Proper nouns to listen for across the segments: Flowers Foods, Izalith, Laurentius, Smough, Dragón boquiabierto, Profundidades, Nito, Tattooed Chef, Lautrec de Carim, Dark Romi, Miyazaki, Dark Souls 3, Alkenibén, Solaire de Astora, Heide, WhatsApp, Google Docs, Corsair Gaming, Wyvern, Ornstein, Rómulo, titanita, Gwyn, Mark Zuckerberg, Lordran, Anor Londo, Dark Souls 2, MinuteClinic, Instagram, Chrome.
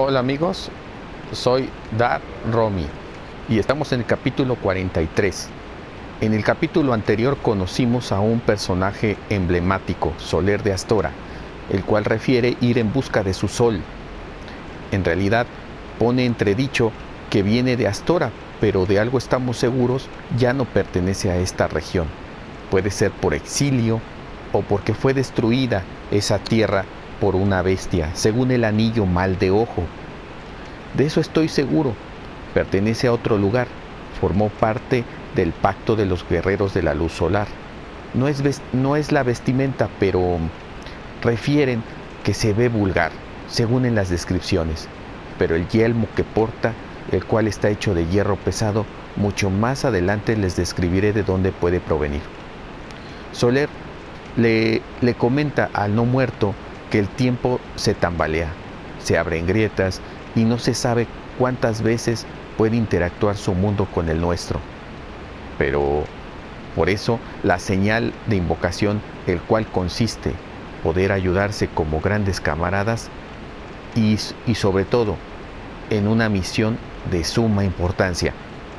Hola amigos, soy Dark Romi y estamos en el capítulo 43. En el capítulo anterior conocimos a un personaje emblemático, Solaire de Astora, el cual refiere ir en busca de su sol. En realidad pone entredicho que viene de Astora, pero de algo estamos seguros, ya no pertenece a esta región. Puede ser por exilio o porque fue destruida esa tierra por una bestia, según el anillo mal de ojo. De eso estoy seguro. Pertenece a otro lugar. Formó parte del pacto de los guerreros de la luz solar. No es la vestimenta, pero refieren que se ve vulgar, según en las descripciones. Pero el yelmo que porta, el cual está hecho de hierro pesado, mucho más adelante les describiré de dónde puede provenir. Soler le comenta al no muerto que el tiempo se tambalea, se abren grietas y no se sabe cuántas veces puede interactuar su mundo con el nuestro. Pero por eso la señal de invocación, el cual consiste poder ayudarse como grandes camaradas y sobre todo en una misión de suma importancia.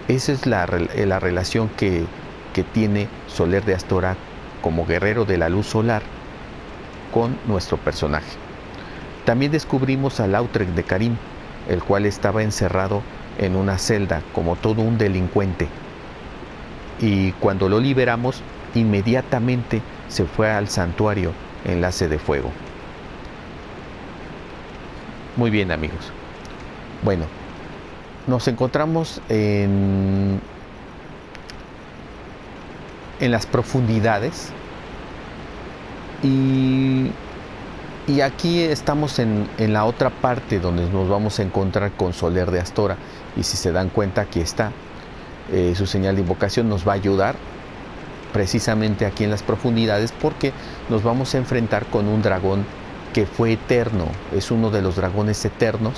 Esa es la relación que tiene Solaire de Astora como guerrero de la luz solar con nuestro personaje. También descubrimos a Lautrec de Carim, el cual estaba encerrado en una celda como todo un delincuente, y cuando lo liberamos inmediatamente se fue al santuario enlace de fuego. Muy bien amigos, bueno, nos encontramos en las profundidades. Y aquí estamos en la otra parte donde nos vamos a encontrar con Solaire de Astora. Y si se dan cuenta, aquí está. Su señal de invocación nos va a ayudar precisamente aquí en las profundidades, porque nos vamos a enfrentar con un dragón que fue eterno. Es uno de los dragones eternos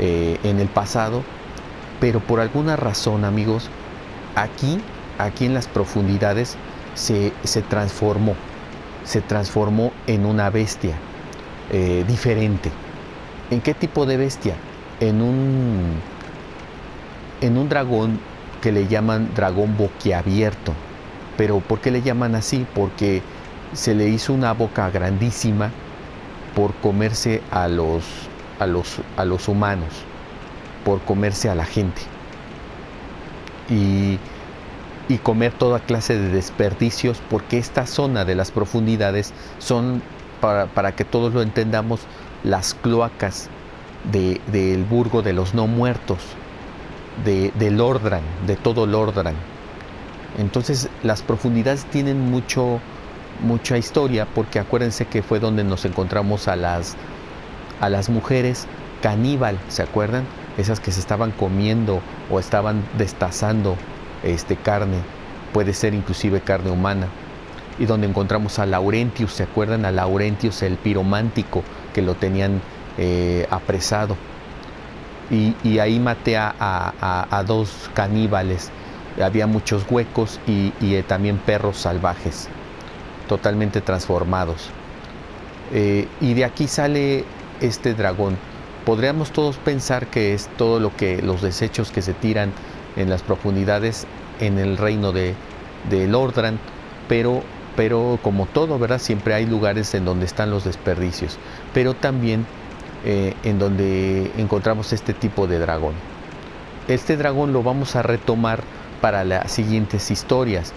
en el pasado. Pero por alguna razón, amigos, aquí en las profundidades se transformó en una bestia diferente. ¿En qué tipo de bestia? En un dragón que le llaman dragón boquiabierto. ¿Pero por qué le llaman así? Porque se le hizo una boca grandísima por comerse a los humanos, por comerse a la gente y comer toda clase de desperdicios, porque esta zona de las profundidades son, para que todos lo entendamos, las cloacas del burgo de los no muertos, de Lordran, de todo Lordran. Entonces las profundidades tienen mucha historia, porque acuérdense que fue donde nos encontramos a las mujeres caníbal, ¿se acuerdan? Esas que se estaban comiendo o estaban destazando carne, puede ser inclusive carne humana, y donde encontramos a Laurentius, ¿se acuerdan? A Laurentius el piromántico, que lo tenían apresado, y ahí maté a dos caníbales. Había muchos huecos y también perros salvajes totalmente transformados, y de aquí sale este dragón. Podríamos todos pensar que es todo lo que los desechos que se tiran en las profundidades en el reino de Lordran, pero como todo, ¿verdad? Siempre hay lugares en donde están los desperdicios, pero también en donde encontramos este tipo de dragón. Este dragón lo vamos a retomar para las siguientes historias.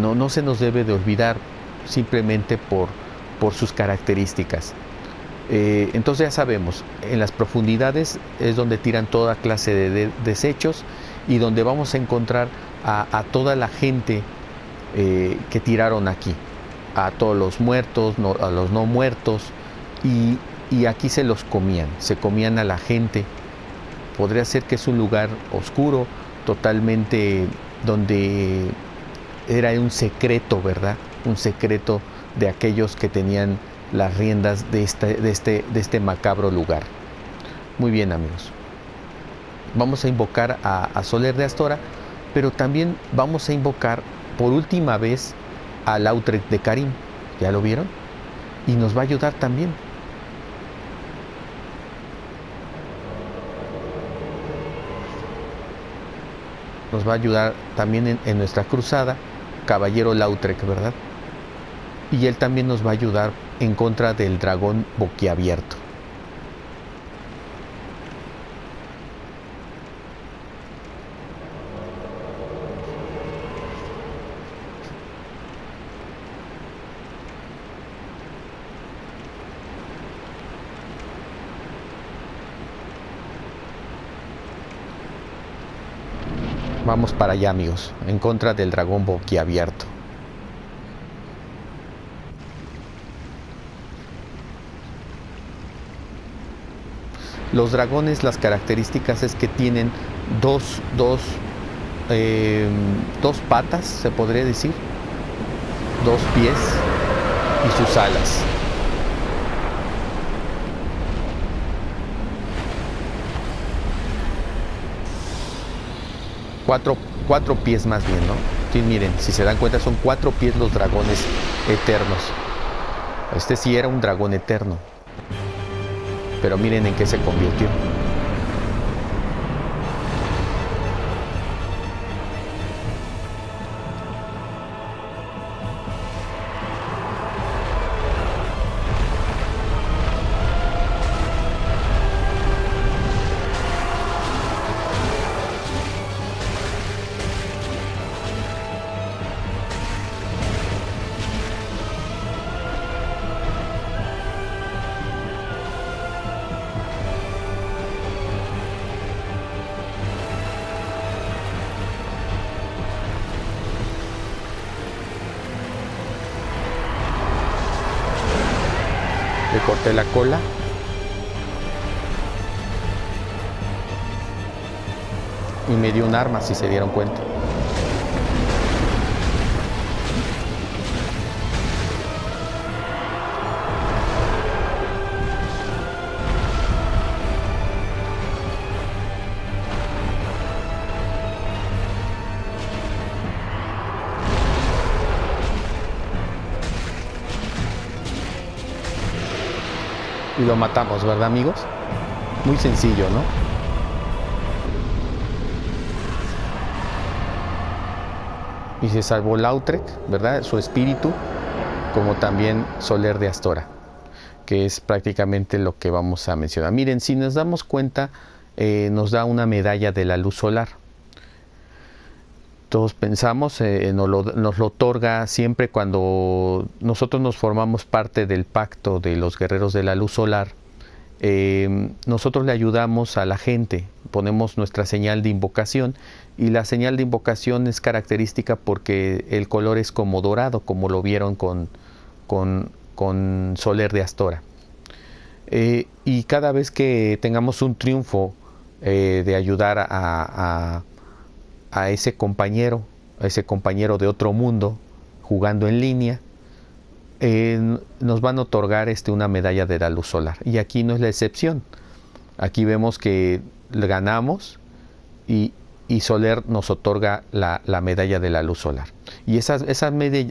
No se nos debe de olvidar, simplemente por sus características. Entonces ya sabemos, en las profundidades es donde tiran toda clase de desechos, y donde vamos a encontrar a toda la gente que tiraron aquí, a todos los muertos, a los no muertos, y aquí se los comían, se comían a la gente. Podría ser que es un lugar oscuro, totalmente, donde era un secreto, ¿verdad? Un secreto de aquellos que tenían las riendas de este macabro lugar. Muy bien amigos, vamos a invocar a Solaire de Astora, pero también vamos a invocar por última vez a Lautrec de Carim. ¿Ya lo vieron? Y nos va a ayudar también. nos va a ayudar también en nuestra cruzada, caballero Lautrec, ¿verdad? Y él también nos va a ayudar en contra del dragón boquiabierto. Vamos para allá, amigos, en contra del dragón boquiabierto. Los dragones, las características es que tienen dos patas, se podría decir, dos pies y sus alas. Cuatro pies más bien, ¿no? Sí, miren, si se dan cuenta, son 4 pies los dragones eternos. Este sí era un dragón eterno. Pero miren en qué se convirtió. Corté la cola. Y me dio un arma, si se dieron cuenta. Lo matamos, ¿verdad, amigos? Muy sencillo, ¿no? Y se salvó Lautrec, ¿verdad? Su espíritu, como también Solaire de Astora, que es prácticamente lo que vamos a mencionar. Miren, si nos damos cuenta, nos da una medalla de la luz solar. Todos pensamos, nos lo otorga siempre cuando nosotros nos formamos parte del pacto de los guerreros de la luz solar. Nosotros le ayudamos a la gente, ponemos nuestra señal de invocación, y la señal de invocación es característica porque el color es como dorado, como lo vieron con Solaire de Astora. Y cada vez que tengamos un triunfo de ayudar a ese compañero de otro mundo jugando en línea, nos van a otorgar una medalla de la luz solar, y aquí no es la excepción. Aquí vemos que ganamos y Solaire nos otorga la medalla de la luz solar, y esas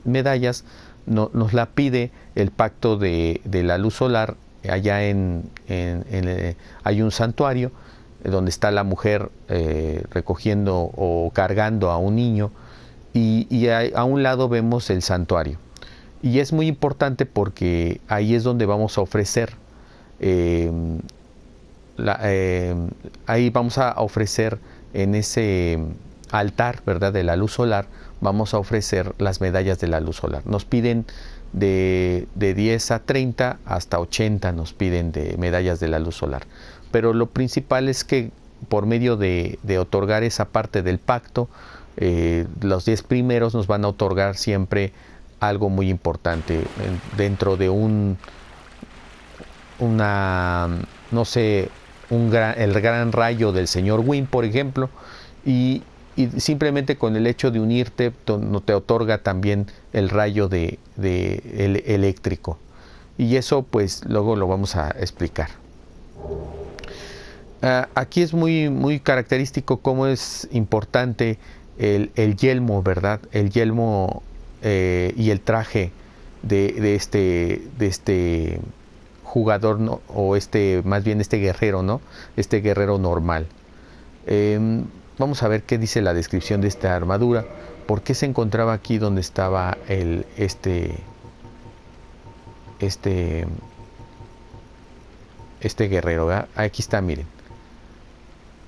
medallas nos la pide el pacto de la luz solar. Allá hay un santuario donde está la mujer recogiendo o cargando a un niño, y a un lado vemos el santuario. Y es muy importante porque ahí es donde vamos a ofrecer, ahí vamos a ofrecer en ese altar, ¿verdad?, de la luz solar, vamos a ofrecer las medallas de la luz solar. Nos piden de 10 a 30 hasta 80 nos piden de medallas de la luz solar. Pero lo principal es que por medio de otorgar esa parte del pacto, los 10 primeros nos van a otorgar siempre algo muy importante dentro de el gran rayo del señor Gwyn, por ejemplo, y simplemente con el hecho de unirte te otorga también el rayo de eléctrico, y eso pues luego lo vamos a explicar. Aquí es muy característico cómo es importante el yelmo, ¿verdad? El yelmo y el traje de este jugador, ¿no? Más bien este guerrero, ¿no? Este guerrero normal. Vamos a ver qué dice la descripción de esta armadura. ¿Por qué se encontraba aquí donde estaba este guerrero, ¿verdad? Aquí está, miren.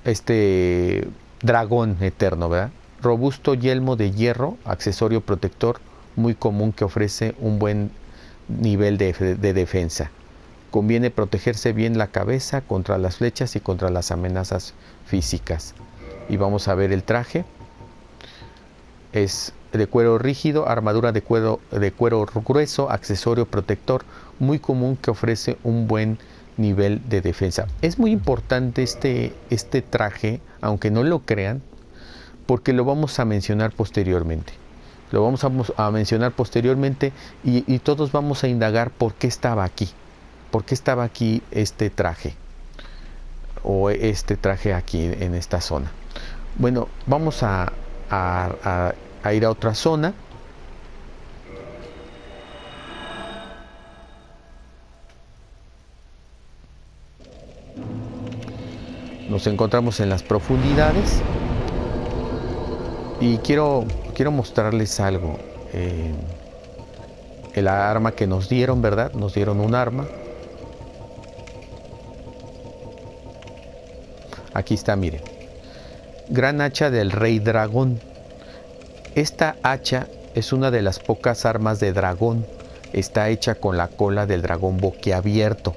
Este dragón eterno, ¿verdad? Robusto yelmo de hierro, accesorio protector muy común que ofrece un buen nivel de defensa. Conviene protegerse bien la cabeza contra las flechas y contra las amenazas físicas. Y vamos a ver el traje. Es de cuero rígido, armadura de cuero grueso, accesorio protector muy común que ofrece un buen nivel de defensa. Es muy importante este traje, aunque no lo crean, porque lo vamos a mencionar posteriormente. Lo vamos a mencionar posteriormente y todos vamos a indagar por qué estaba aquí. ¿Por qué estaba aquí este traje? O este traje aquí en esta zona. Bueno, vamos a ir a otra zona. Nos encontramos en las profundidades. Y quiero mostrarles algo. El arma que nos dieron, ¿verdad? Nos dieron un arma. Aquí está, miren. Gran hacha del rey dragón. Esta hacha es una de las pocas armas de dragón. Está hecha con la cola del dragón boquiabierto,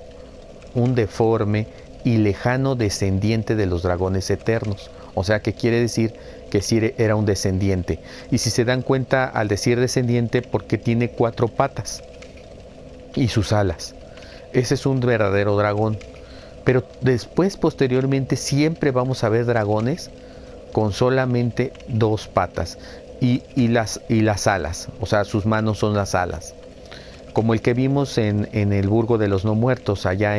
un deforme y lejano descendiente de los dragones eternos. O sea que quiere decir que Sire era un descendiente. Y si se dan cuenta al decir descendiente, porque tiene 4 patas y sus alas. Ese es un verdadero dragón. Pero después, posteriormente, siempre vamos a ver dragones con solamente 2 patas y las alas. O sea, sus manos son las alas. Como el que vimos en el Burgo de los No Muertos, allá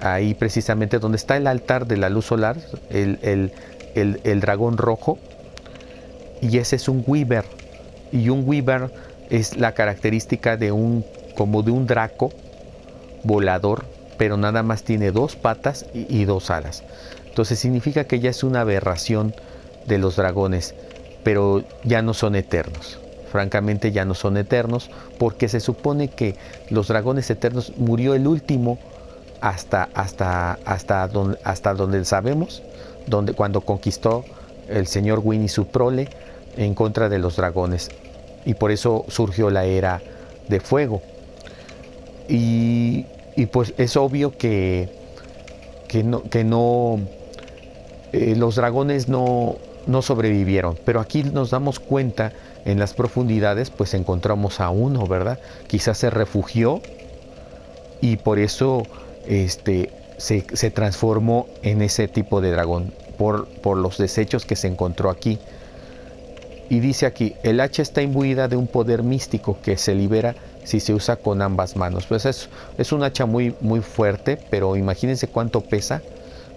ahí precisamente donde está el altar de la luz solar, el dragón rojo. Y ese es un Wyvern. Y un Wyvern es la característica como de un draco volador, pero nada más tiene 2 patas y 2 alas. Entonces significa que ya es una aberración de los dragones, pero ya no son eternos. Francamente ya no son eternos, porque se supone que los dragones eternos murió el último hasta donde sabemos, cuando conquistó el señor Gwyn y su prole en contra de los dragones. Y por eso surgió la Era de Fuego. Y pues es obvio que los dragones no sobrevivieron. Pero aquí nos damos cuenta, en las profundidades, pues encontramos a uno, ¿verdad? Quizás se refugió y por eso se transformó en ese tipo de dragón, por los desechos que se encontró aquí. Y dice aquí, el hacha está imbuida de un poder místico que se libera si se usa con ambas manos. Pues es un hacha muy, muy fuerte, pero imagínense cuánto pesa.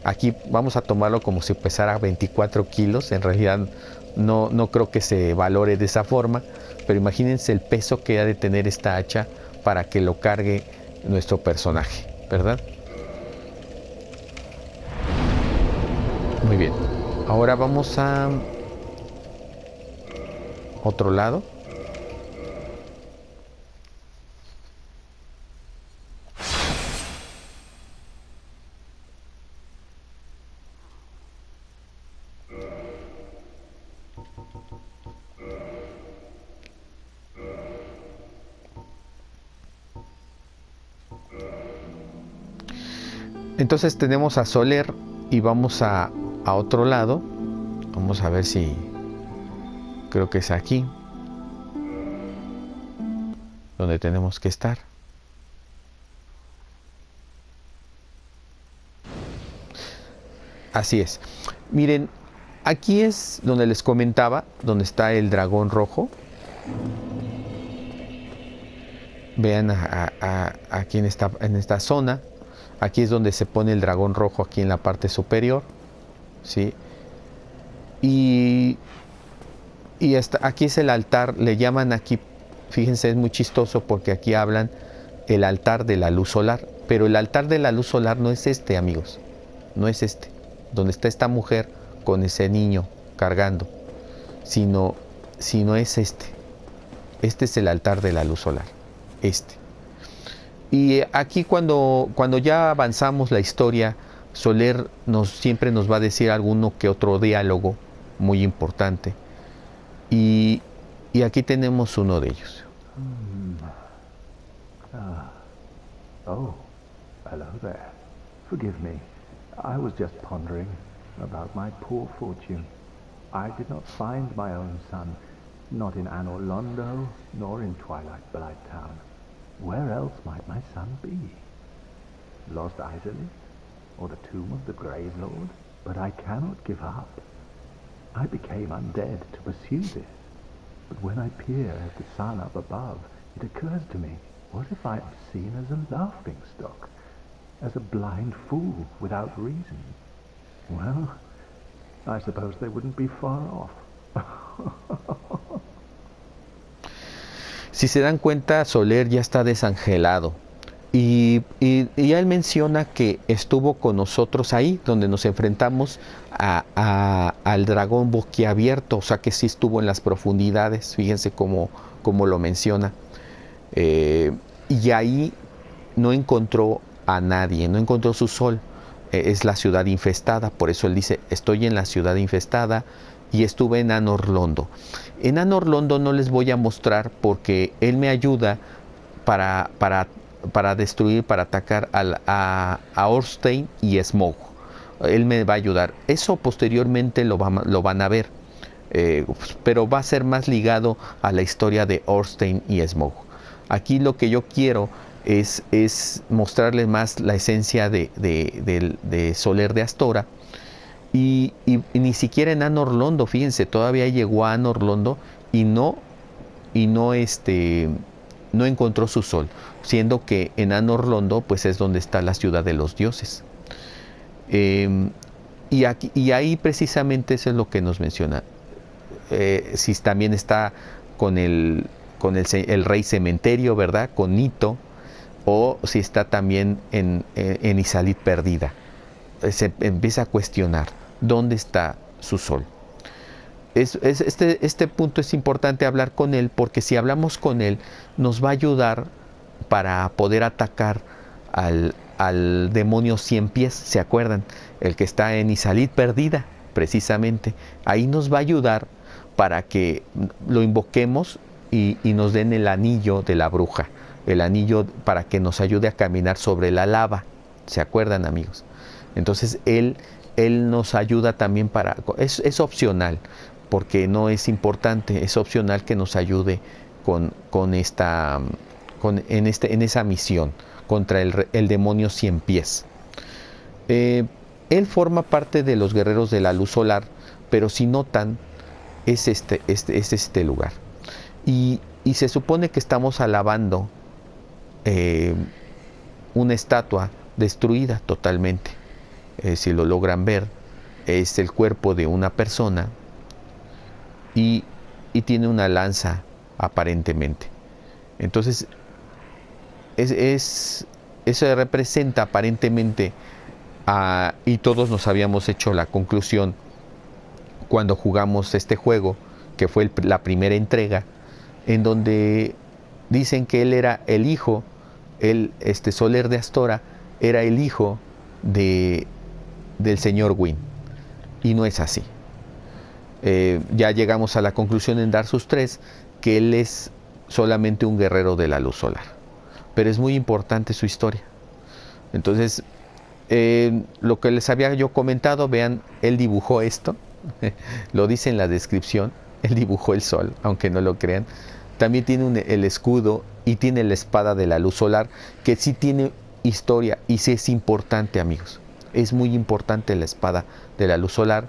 Aquí vamos a tomarlo como si pesara 24 kilos. En realidad no creo que se valore de esa forma, pero imagínense el peso que ha de tener esta hacha para que lo cargue nuestro personaje, ¿verdad? Muy bien. Ahora vamos a otro lado. Entonces tenemos a Solaire y vamos a otro lado. Vamos a ver si... creo que es aquí donde tenemos que estar. Así es. Miren, aquí es donde les comentaba, donde está el dragón rojo. Vean aquí en esta zona. Aquí es donde se pone el dragón rojo, aquí en la parte superior, ¿sí? Y aquí es el altar, le llaman aquí, fíjense, es muy chistoso porque aquí hablan el altar de la luz solar. Pero el altar de la luz solar no es este, amigos, no es este, donde está esta mujer con ese niño cargando, sino es este. Este es el altar de la luz solar, este. Y aquí cuando ya avanzamos la historia, Solaire siempre nos va a decir alguno que otro diálogo muy importante. Y aquí tenemos uno de ellos. Oh, hello there. Forgive me. I was just pondering about my poor fortune. I did not find my own son, not in Anor Londo, nor in Twilight Blight Town. Where else might my son be? Lost Izalith, or the tomb of the Grave Lord? But I cannot give up. I became undead to pursue this. But when I peer at the sun up above, it occurs to me, what if I am seen as a laughingstock, as a blind fool without reason? Well, I suppose they wouldn't be far off. Si se dan cuenta, Solaire ya está desangelado. Y él menciona que estuvo con nosotros ahí, donde nos enfrentamos al dragón boquiabierto, o sea que sí estuvo en las profundidades, fíjense cómo lo menciona. Y ahí no encontró a nadie, no encontró su sol, es la ciudad infestada, por eso él dice, estoy en la ciudad infestada y estuve en Anor Londo. En Anor Londo no les voy a mostrar porque él me ayuda para destruir, para atacar a Ornstein y Smough. Él me va a ayudar. Eso posteriormente lo van a ver. Pero va a ser más ligado a la historia de Ornstein y Smough. Aquí lo que yo quiero es mostrarles más la esencia de Solaire de Astora. Y ni siquiera en Anor Londo, fíjense, todavía llegó a Anor Londo y no encontró su sol, siendo que en Anor Londo pues es donde está la ciudad de los dioses. Y ahí precisamente eso es lo que nos menciona. Si también está con el rey cementerio, ¿verdad? Con Nito, o si está también en Izalith perdida. Se empieza a cuestionar dónde está su sol. Este punto es importante hablar con él, porque si hablamos con él nos va a ayudar para poder atacar al demonio cien pies, ¿se acuerdan? El que está en Izalith perdida, precisamente. Ahí nos va a ayudar para que lo invoquemos y nos den el anillo de la bruja, el anillo para que nos ayude a caminar sobre la lava, ¿se acuerdan, amigos? Entonces él nos ayuda también para... Es opcional, porque no es importante, es opcional que nos ayude en esa misión contra el demonio cien pies. Él forma parte de los guerreros de la luz solar, pero si notan, es este lugar. Y se supone que estamos alabando una estatua destruida totalmente. Si lo logran ver, es el cuerpo de una persona y tiene una lanza aparentemente. Entonces eso representa aparentemente y todos nos habíamos hecho la conclusión cuando jugamos este juego, que fue la primera entrega, en donde dicen que él era el hijo, Solaire de Astora era el hijo del señor Gwyn, y no es así. Ya llegamos a la conclusión en Dark Souls 3 que él es solamente un guerrero de la luz solar, pero es muy importante su historia. Entonces lo que les había yo comentado, vean, él dibujó esto lo dice en la descripción, él dibujó el sol, aunque no lo crean. También tiene el escudo y tiene la espada de la luz solar, que sí tiene historia y sí es importante, amigos. Es muy importante la espada de la luz solar.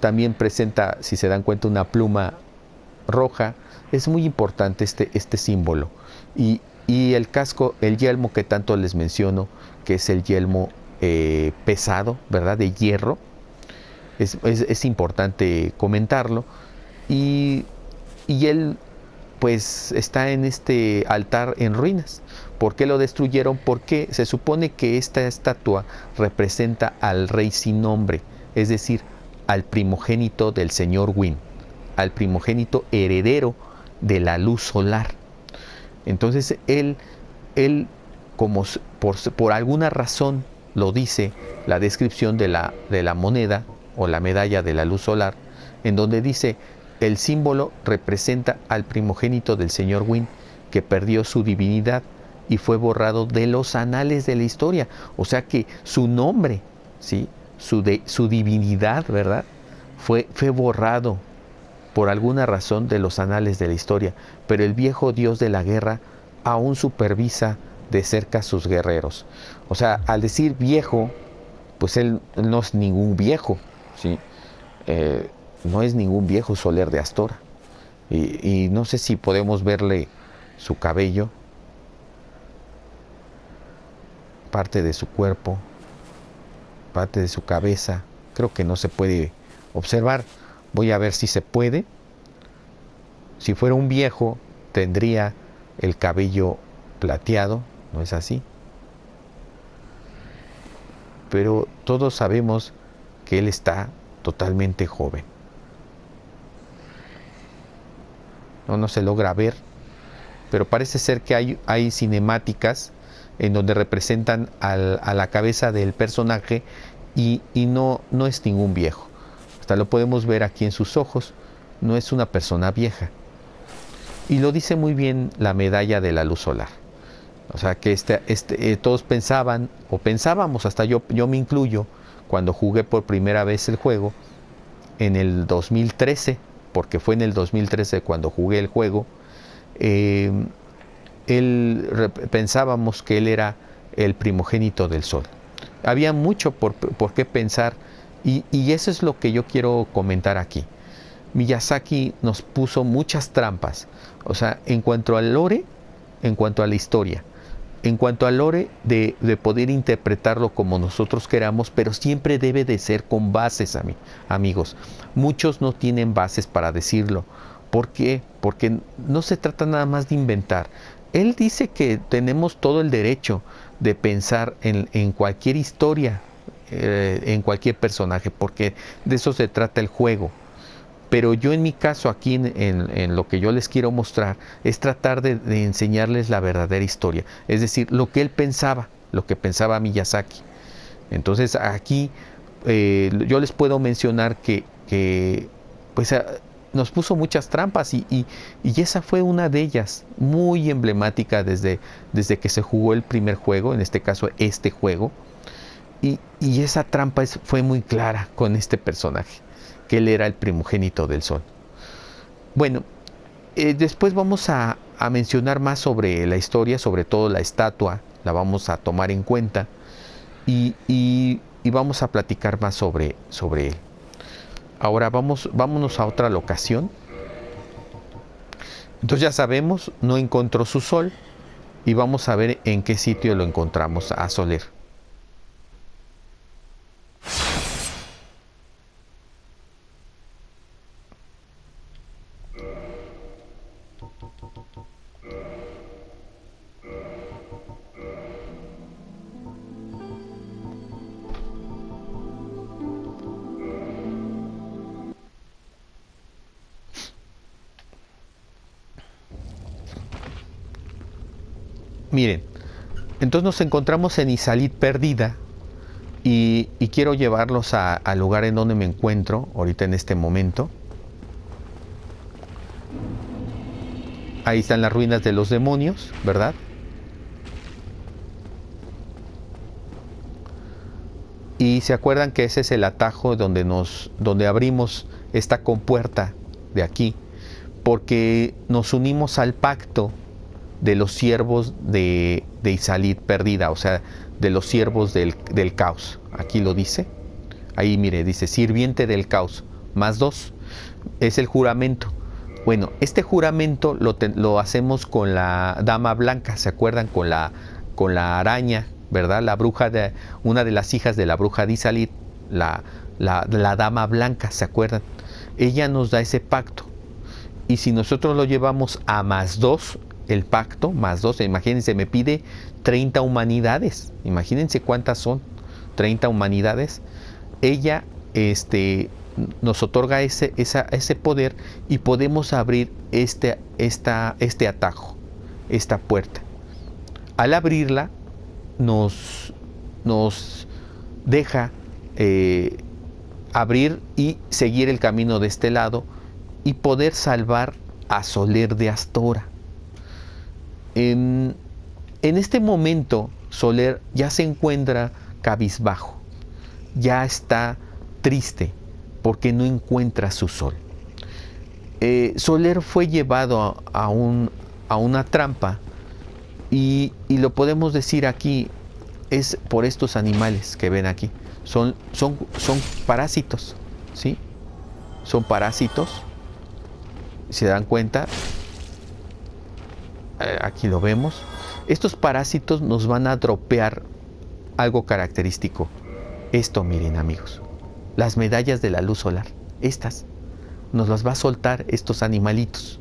También presenta, si se dan cuenta, una pluma roja. Es muy importante este símbolo. Y el casco, el yelmo que tanto les menciono, que es el yelmo pesado, ¿verdad? De hierro. Es importante comentarlo. Y él pues está en este altar en ruinas. ¿Por qué lo destruyeron? Porque se supone que esta estatua representa al rey sin nombre, es decir, al primogénito del señor Gwyn, al primogénito heredero de la luz solar. Entonces él como por alguna razón lo dice la descripción de la moneda o la medalla de la luz solar, en donde dice: el símbolo representa al primogénito del señor Gwyn, que perdió su divinidad y fue borrado de los anales de la historia. O sea que su nombre, ¿sí?, su divinidad, ¿verdad?, fue borrado por alguna razón de los anales de la historia, pero el viejo dios de la guerra aún supervisa de cerca a sus guerreros. O sea, al decir viejo, pues él no es ningún viejo, ¿sí? No es ningún viejo Solaire de Astora. Y no sé si podemos verle su cabello, parte de su cuerpo, parte de su cabeza. Creo que no se puede observar. Voy a ver si se puede. Si fuera un viejo, tendría el cabello plateado, ¿no es así? Pero todos sabemos que él está totalmente joven. No se logra ver, pero parece ser que hay cinemáticas en donde representan a la cabeza del personaje y no es ningún viejo. Hasta lo podemos ver aquí en sus ojos, no es una persona vieja. Y lo dice muy bien la medalla de la luz solar. O sea que todos pensaban, o pensábamos, hasta yo me incluyo, cuando jugué por primera vez el juego, en el 2013, porque fue en el 2013 cuando jugué el juego, pensábamos que él era el primogénito del sol. Había mucho por qué pensar, y eso es lo que yo quiero comentar aquí. Miyazaki nos puso muchas trampas, o sea, en cuanto al lore, en cuanto a la historia, en cuanto al lore de poder interpretarlo como nosotros queramos, pero siempre debe de ser con bases, amigos. Muchos no tienen bases para decirlo. ¿Por qué? Porque no se trata nada más de inventar. Él dice que tenemos todo el derecho de pensar en cualquier historia, en cualquier personaje, porque de eso se trata el juego. Pero yo en mi caso aquí, en lo que yo les quiero mostrar, es tratar de enseñarles la verdadera historia. Es decir, lo que él pensaba, lo que pensaba Miyazaki. Entonces aquí yo les puedo mencionar que pues, nos puso muchas trampas y esa fue una de ellas, muy emblemática desde que se jugó el primer juego, en este caso este juego. Y esa trampa fue muy clara con este personaje, que él era el primogénito del sol. Bueno, después vamos a mencionar más sobre la historia, sobre todo la estatua, la vamos a tomar en cuenta y vamos a platicar más sobre él. Ahora vámonos a otra locación. Entonces ya sabemos, no encontró su sol y vamos a ver en qué sitio lo encontramos a Solaire. Miren, entonces nos encontramos en Izalith perdida y quiero llevarlos al lugar en donde me encuentro ahorita en este momento. Ahí están las ruinas de los demonios, ¿verdad? Y se acuerdan que ese es el atajo donde abrimos esta compuerta de aquí, porque nos unimos al pacto de los siervos de Izalith perdida, o sea, de los siervos del caos. Aquí lo dice. Ahí mire, dice sirviente del caos, +2. Es el juramento. Bueno, este juramento lo hacemos con la dama blanca, ¿se acuerdan? Con la araña, ¿verdad? La bruja una de las hijas de la bruja de Izalith, la dama blanca, ¿se acuerdan? Ella nos da ese pacto. Y si nosotros lo llevamos a +2, el pacto, +2, imagínense, me pide 30 humanidades. Imagínense cuántas son, 30 humanidades. Ella nos otorga ese poder y podemos abrir este atajo, esta puerta. Al abrirla nos deja abrir y seguir el camino de este lado y poder salvar a Solaire de Astora. En este momento Solaire ya se encuentra cabizbajo, ya está triste porque no encuentra su sol. Solaire fue llevado a una trampa y lo podemos decir aquí, es por estos animales que ven aquí. Son parásitos, ¿sí? Son parásitos. ¿Se dan cuenta? Aquí lo vemos. Estos parásitos nos van a dropear algo característico. Esto, miren amigos, las medallas de la luz solar, estas, nos las va a soltar estos animalitos.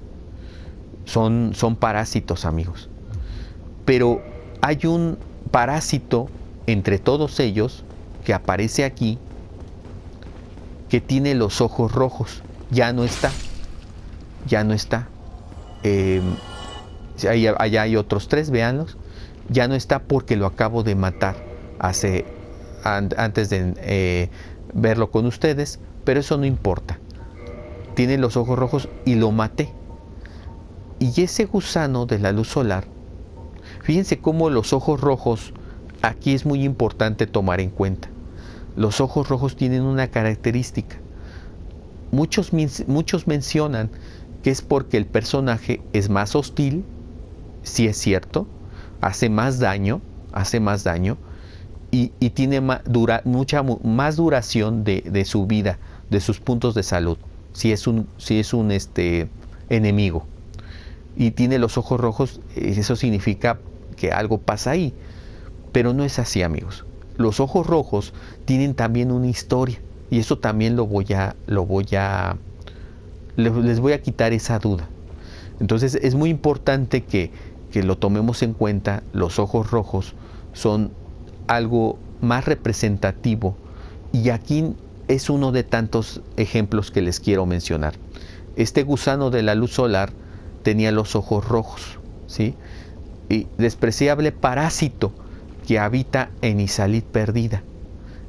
Son parásitos, amigos. Pero hay un parásito entre todos ellos que aparece aquí, que tiene los ojos rojos. Ya no está. Allá hay otros tres, véanlos. Ya no está porque lo acabo de matar antes de verlo con ustedes, pero eso no importa. Tiene los ojos rojos y lo maté. Y ese gusano de la luz solar, fíjense cómo los ojos rojos, aquí es muy importante tomar en cuenta. Los ojos rojos tienen una característica. Muchos mencionan que es porque el personaje es más hostil, si es cierto, hace más daño y tiene mucha más duración de su vida, de sus puntos de salud, si es un enemigo. Y tiene los ojos rojos, eso significa que algo pasa ahí. Pero no es así, amigos. Los ojos rojos tienen también una historia. Y eso también les voy a quitar esa duda. Entonces es muy importante que lo tomemos en cuenta. Los ojos rojos son algo más representativo. Y aquí es uno de tantos ejemplos que les quiero mencionar. Este gusano de la luz solar tenía los ojos rojos, ¿sí? Y despreciable parásito que habita en Izalith perdida.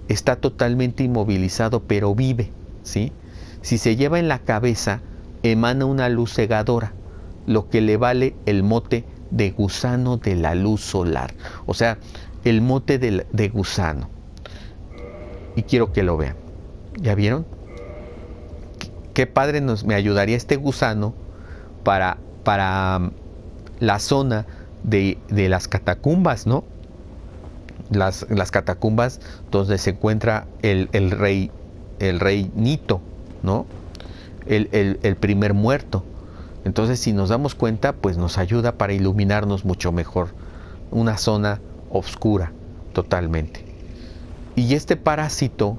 Está totalmente inmovilizado, pero vive, ¿sí? Si se lleva en la cabeza, emana una luz cegadora, lo que le vale el mote de gusano de la luz solar. O sea, el mote de gusano. Y quiero que lo vean. ¿Ya vieron? Qué padre me ayudaría este gusano para la zona de las catacumbas, ¿no? Las catacumbas donde se encuentra el rey Nito, ¿no? El primer muerto. Entonces, si nos damos cuenta, pues nos ayuda para iluminarnos mucho mejor. Una zona oscura, totalmente. Y este parásito,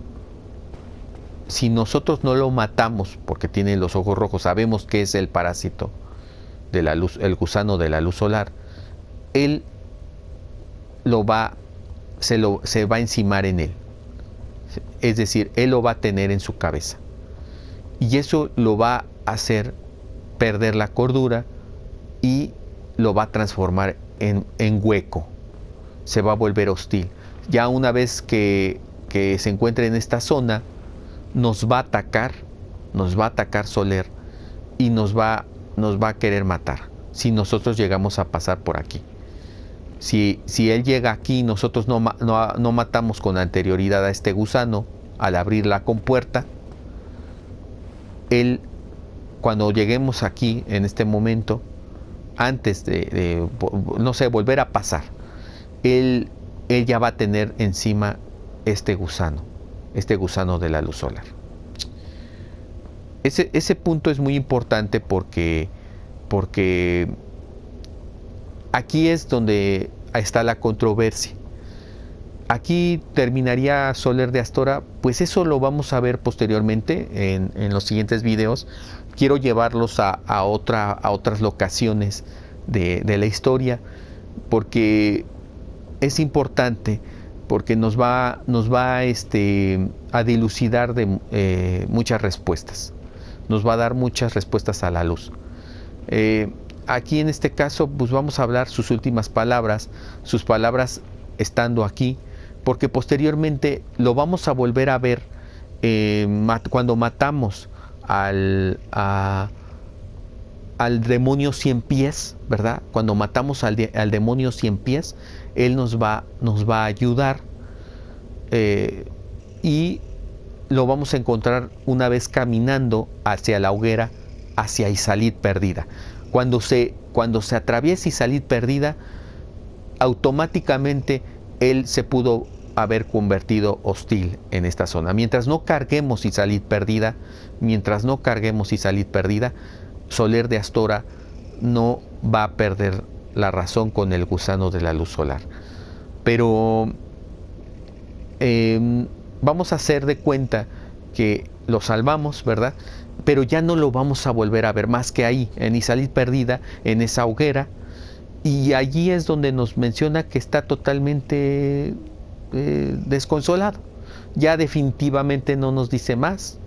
si nosotros no lo matamos, porque tiene los ojos rojos, sabemos que es el parásito de la luz, el gusano de la luz solar, él se va a encimar en él. Es decir, él lo va a tener en su cabeza. Y eso lo va a hacer perder la cordura y lo va a transformar en hueco. Se va a volver hostil. Ya una vez que se encuentre en esta zona, nos va a atacar Solaire y nos va a querer matar si nosotros llegamos a pasar por aquí. Si él llega aquí y nosotros no matamos con anterioridad a este gusano, al abrir la compuerta, él, cuando lleguemos aquí, en este momento, antes de volver a pasar, él ya va a tener encima este gusano de la luz solar. Ese punto es muy importante porque aquí es donde está la controversia. Aquí terminaría Solaire de Astora, pues eso lo vamos a ver posteriormente en los siguientes videos. Quiero llevarlos a otras locaciones de la historia, porque es importante porque nos va a dilucidar de muchas respuestas, nos va a dar muchas respuestas a la luz. Aquí en este caso pues vamos a hablar sus últimas palabras, sus palabras estando aquí, porque posteriormente lo vamos a volver a ver cuando matamos al demonio 100 pies, ¿verdad? Cuando matamos al demonio 100 pies, él nos va a ayudar y lo vamos a encontrar una vez caminando hacia la hoguera, hacia Izalith perdida. Cuando se atraviesa Izalith perdida, automáticamente él se pudo haber convertido hostil en esta zona. Mientras no carguemos Izalith perdida, Solaire de Astora no va a perder la razón con el gusano de la luz solar. Pero vamos a hacer de cuenta que lo salvamos, ¿verdad? Pero ya no lo vamos a volver a ver más que ahí, en Izalith perdida, en esa hoguera. Y allí es donde nos menciona que está totalmente desconsolado. Ya definitivamente no nos dice más,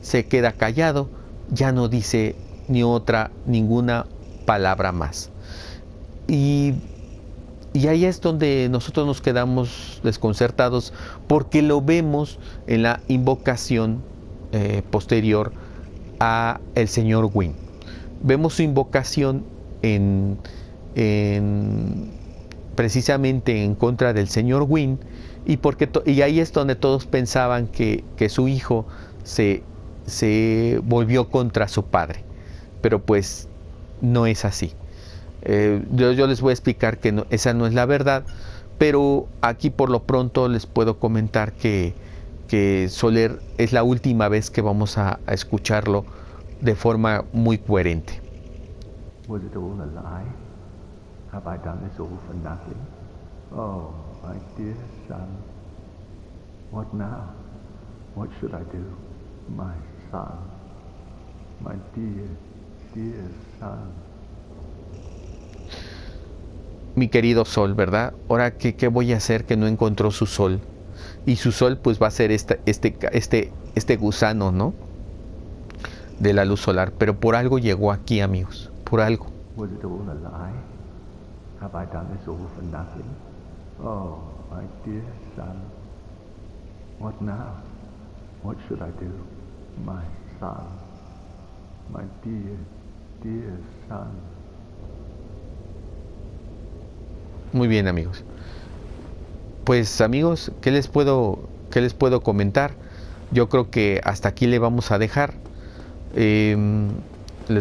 se queda callado, ya no dice ninguna palabra más. Y ahí es donde nosotros nos quedamos desconcertados, porque lo vemos en la invocación posterior a el señor Gwyn. Vemos su invocación precisamente en contra del señor Gwyn, y ahí es donde todos pensaban que su hijo se volvió contra su padre, pero pues no es así. Yo les voy a explicar que no, esa no es la verdad, pero aquí por lo pronto les puedo comentar que Solaire es la última vez que vamos a escucharlo de forma muy coherente. ¿Was it all a lie? Have I done this all for nothing? Oh, my dear son, what now? What should I do? My son, my dear, dear son. Mi querido sol, ¿verdad? Ahora, ¿qué voy a hacer que no encontró su sol? Y su sol pues va a ser este gusano, ¿no? De la luz solar. Pero por algo llegó aquí, amigos. Por algo. ¿Was it all a lie? Have I done this all for nothing? Oh, my dear son. What now? What should I do? My son. My dear, dear son. Muy bien, amigos. Pues amigos, ¿qué les puedo comentar? Yo creo que hasta aquí le vamos a dejar. Les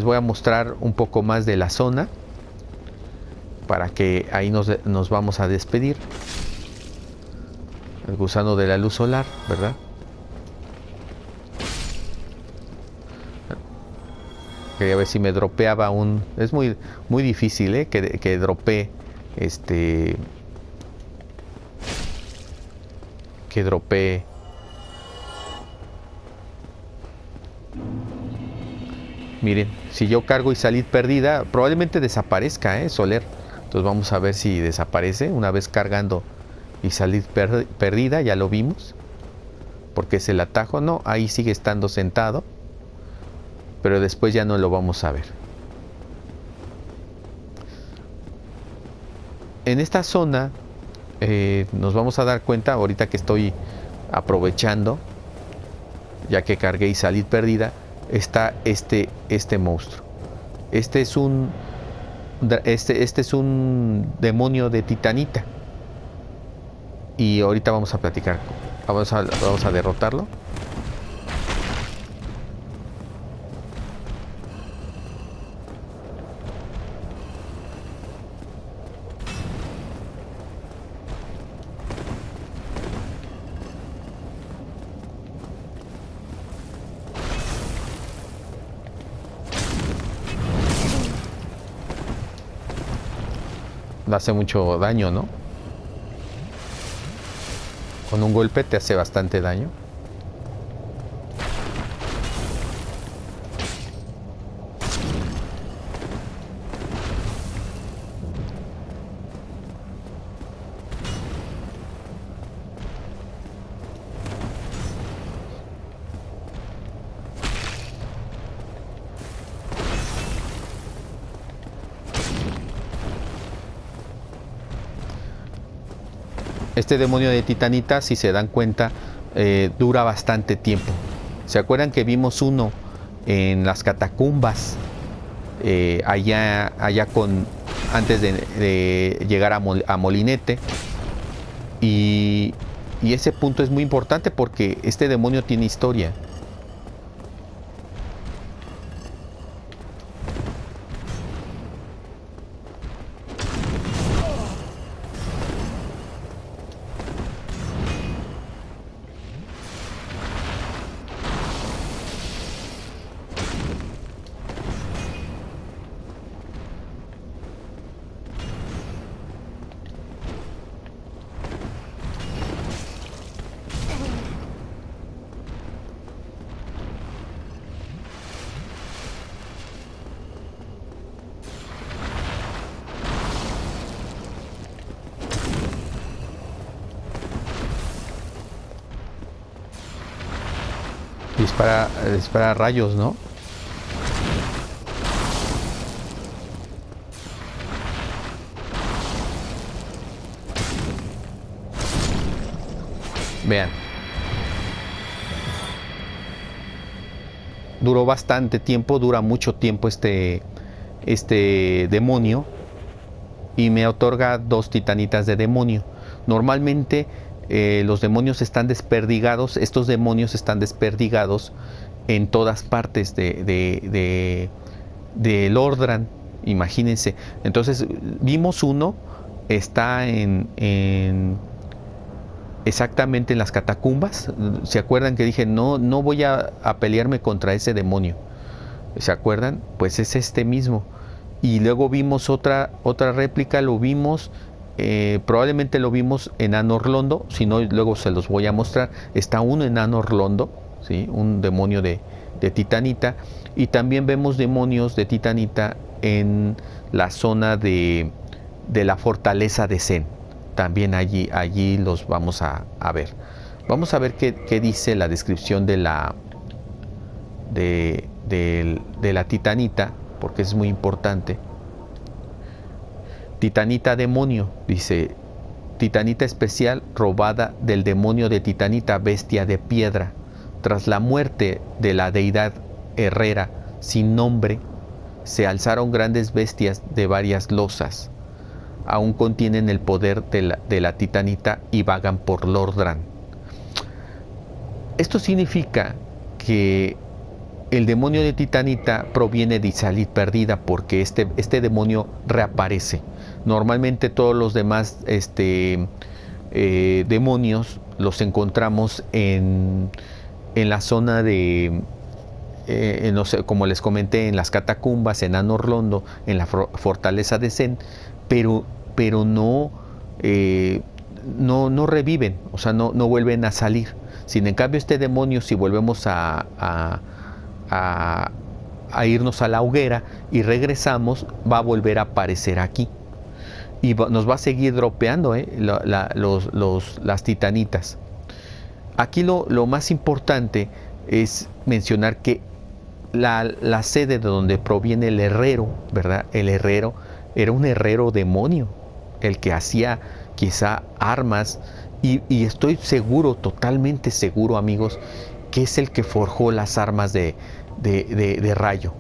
voy a mostrar un poco más de la zona para que ahí nos vamos a despedir. El gusano de la luz solar, ¿verdad? Quería ver si me dropeaba un... Es muy, muy difícil que dropee Miren, si yo cargo Izalith perdida, probablemente desaparezca, Solaire. Entonces vamos a ver si desaparece una vez cargando Izalith perdida. Ya lo vimos, porque es el atajo, no, ahí sigue estando sentado, pero después ya no lo vamos a ver. En esta zona nos vamos a dar cuenta, ahorita que estoy aprovechando, ya que cargué Izalith perdida, está este monstruo. Este es un demonio de titanita. Y ahorita vamos a platicar. Vamos a derrotarlo. Hace mucho daño, ¿no? Con un golpe te hace bastante daño. Este demonio de titanita, si se dan cuenta, dura bastante tiempo. ¿Se acuerdan que vimos uno en las catacumbas? Allá antes de llegar a Molinete. Y ese punto es muy importante porque este demonio tiene historia. Dispara rayos, ¿no? Vean. Duró bastante tiempo, dura mucho tiempo este demonio. Y me otorga 2 titanitas de demonio. Normalmente... los demonios están desperdigados, estos demonios están desperdigados en todas partes de Lordran, imagínense. Entonces vimos uno, está exactamente en las catacumbas. ¿Se acuerdan que dije no voy a pelearme contra ese demonio? ¿Se acuerdan? Pues es este mismo. Y luego vimos otra réplica, lo vimos. Probablemente lo vimos en Anorlondo, si no luego se los voy a mostrar. Está uno en Anorlondo, ¿sí? Un demonio de titanita, y también vemos demonios de titanita en la zona de la fortaleza de Zen. También allí los vamos a ver. Vamos a ver qué dice la descripción de la titanita, porque es muy importante. Titanita demonio, dice, titanita especial robada del demonio de titanita, bestia de piedra. Tras la muerte de la deidad herrera sin nombre, se alzaron grandes bestias de varias losas. Aún contienen el poder de la titanita y vagan por Lordran. Esto significa que el demonio de titanita proviene de Izalith perdida, porque este demonio reaparece. Normalmente todos los demás demonios los encontramos en la zona de, no sé, como les comenté, en las catacumbas, en Anorlondo, en la fortaleza de Zen, pero no reviven, o sea, no vuelven a salir. Sin en cambio, este demonio, si volvemos a irnos a la hoguera y regresamos, va a volver a aparecer aquí y nos va a seguir dropeando las titanitas. Aquí lo más importante es mencionar que la sede de donde proviene el herrero, ¿verdad? El herrero era un herrero demonio, el que hacía quizá armas, y estoy seguro, totalmente seguro, amigos, que es el que forjó las armas de rayo.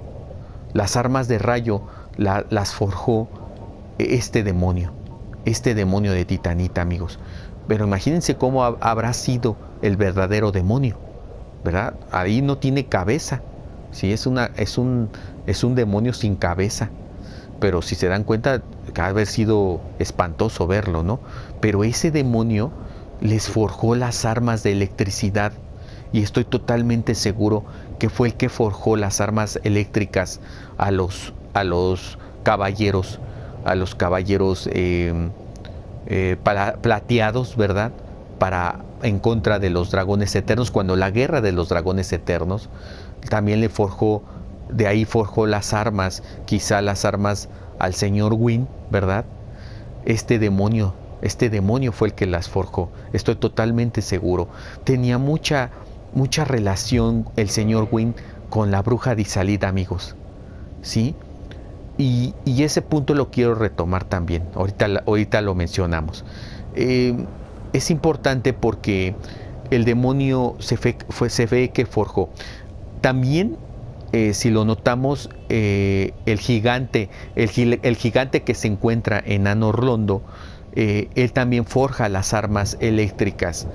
Las armas de rayo las forjó este demonio de titanita, amigos. Pero imagínense cómo habrá sido el verdadero demonio, ¿verdad? Ahí no tiene cabeza, ¿sí? Es un demonio sin cabeza, pero si se dan cuenta, ha de haber sido espantoso verlo, ¿no? Pero ese demonio les forjó las armas de electricidad. Y estoy totalmente seguro que fue el que forjó las armas eléctricas a los caballeros plateados, ¿verdad? En contra de los dragones eternos, cuando la guerra de los dragones eternos también le forjó, de ahí forjó las armas, quizá las armas al señor Gwyn, ¿verdad? Este demonio fue el que las forjó, estoy totalmente seguro. Tenía mucha relación el señor Gwyn con la bruja de Izalith, amigos, ¿sí? Y ese punto lo quiero retomar también, ahorita lo mencionamos. es importante porque el demonio se ve que forjó. También, si lo notamos, el gigante que se encuentra en Anorlondo, él también forja las armas eléctricas.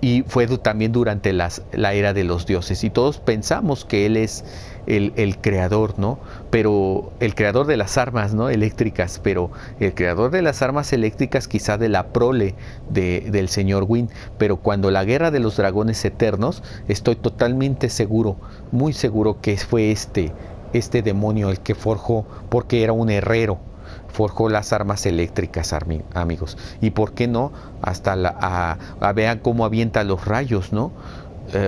Y fue también durante la era de los dioses, y todos pensamos que él es el creador, ¿no? Pero el creador de las armas, ¿no?, eléctricas, pero el creador de las armas eléctricas quizá de la prole del señor Gwyn. Pero cuando la guerra de los dragones eternos, estoy totalmente seguro, muy seguro, que fue este demonio el que forjó, porque era un herrero. Forjó las armas eléctricas, amigos. Y por qué no, hasta vean cómo avienta los rayos, ¿no?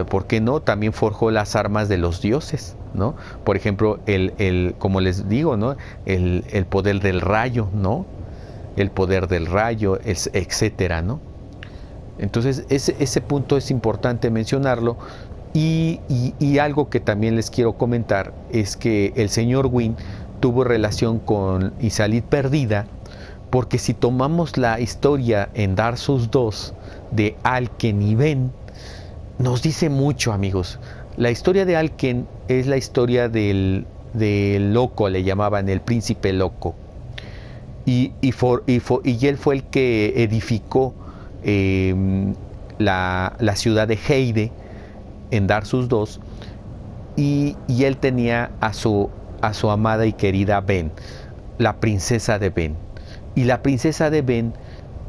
¿Por qué no? También forjó las armas de los dioses, ¿no? Por ejemplo, como les digo, ¿no?, el poder del rayo, ¿no? El poder del rayo, etcétera, ¿no? Entonces, ese punto es importante mencionarlo. Y algo que también les quiero comentar es que el señor Gwyn tuvo relación con Izalith perdida, porque si tomamos la historia en Dark Souls 2 de Alkenibén, nos dice mucho, amigos. La historia de Alken es la historia del loco, le llamaban el príncipe loco, y él fue el que edificó la ciudad de Heide en Dark Souls 2, y él tenía a su amada y querida Ben, la princesa de Ben. Y la princesa de Ben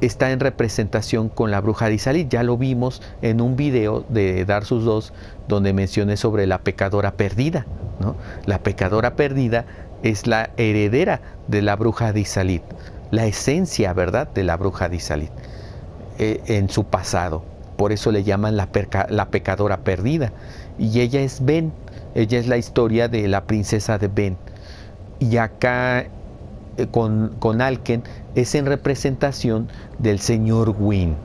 está en representación con la bruja de Izalith. Ya lo vimos en un video de Dark Souls 2 donde mencioné sobre la pecadora perdida, ¿no? La pecadora perdida es la heredera de la bruja de Izalith, la esencia, ¿verdad?, de la bruja de Izalith en su pasado. Por eso le llaman la pecadora perdida. Y ella es Ben. Ella es la historia de la princesa de Ben. Y acá con Alken es en representación del señor Gwyn.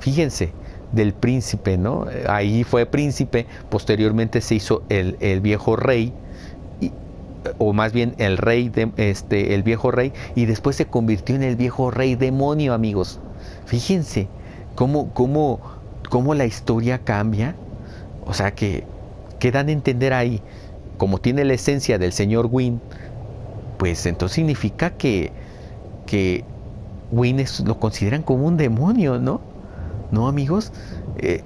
Fíjense, del príncipe, ¿no? Ahí fue príncipe, posteriormente se hizo el viejo rey, o más bien el rey de el viejo rey, y después se convirtió en el viejo rey demonio, amigos. Fíjense cómo la historia cambia. O sea que dan a entender ahí, como tiene la esencia del señor Gwyn, pues entonces significa que Gwyn lo consideran como un demonio, ¿no? ¿No, amigos?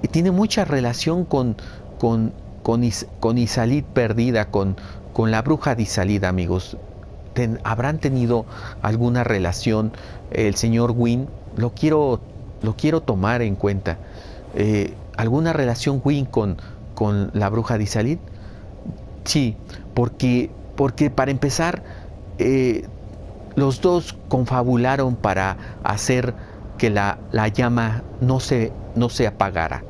Tiene mucha relación con Izalith perdida, con la bruja de Izalith, amigos. Habrán tenido alguna relación. El señor Gwyn, lo quiero tomar en cuenta. ¿Alguna relación Gwyn con la bruja de Izalith? Sí, porque para empezar, los dos confabularon para hacer que la llama no se apagara.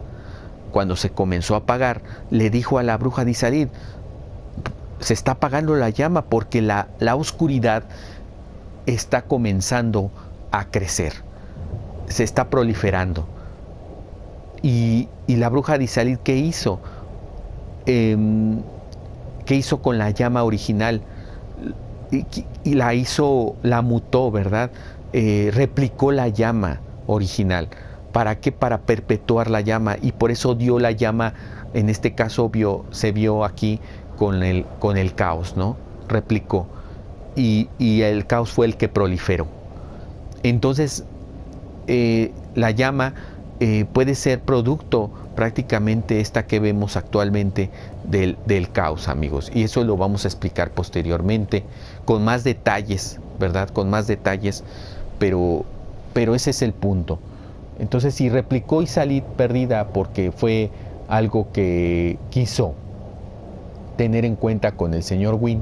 Cuando se comenzó a apagar, le dijo a la bruja de Izalith: se está apagando la llama porque la oscuridad está comenzando a crecer, se está proliferando. Y la bruja de Izalith, ¿qué hizo? ¿Qué hizo con la llama original? Y la mutó, ¿verdad? Replicó la llama original. ¿Para qué? Para perpetuar la llama. Y por eso dio la llama, en este caso se vio aquí con el caos, ¿no? Replicó. Y el caos fue el que proliferó. Entonces, la llama puede ser producto prácticamente esta que vemos actualmente del caos, amigos. Y eso lo vamos a explicar posteriormente con más detalles, ¿verdad? Con más detalles, pero ese es el punto. Entonces, si replicó Izalith perdida porque fue algo que quiso tener en cuenta con el señor Gwyn,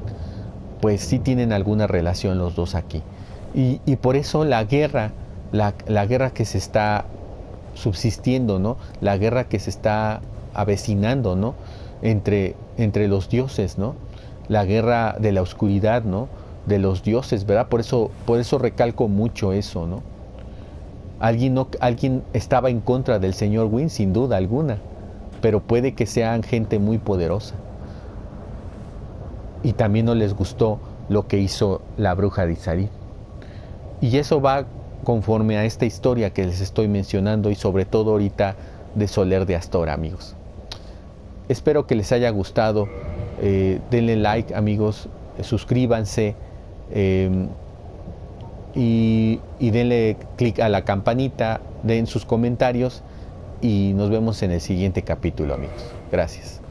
pues sí tienen alguna relación los dos aquí. Y por eso la guerra que se está subsistiendo, ¿no? La guerra que se está avecinando, ¿no?, entre los dioses, ¿no? La guerra de la oscuridad, ¿no?, de los dioses, ¿verdad? Por eso recalco mucho eso, ¿no? Alguien estaba en contra del señor Gwyn, sin duda alguna, pero puede que sean gente muy poderosa. Y también no les gustó lo que hizo la bruja de Izalith. Y eso va conforme a esta historia que les estoy mencionando y sobre todo ahorita de Solaire de Astora, amigos. Espero que les haya gustado. Denle like, amigos, suscríbanse y denle click a la campanita, den sus comentarios y nos vemos en el siguiente capítulo, amigos. Gracias.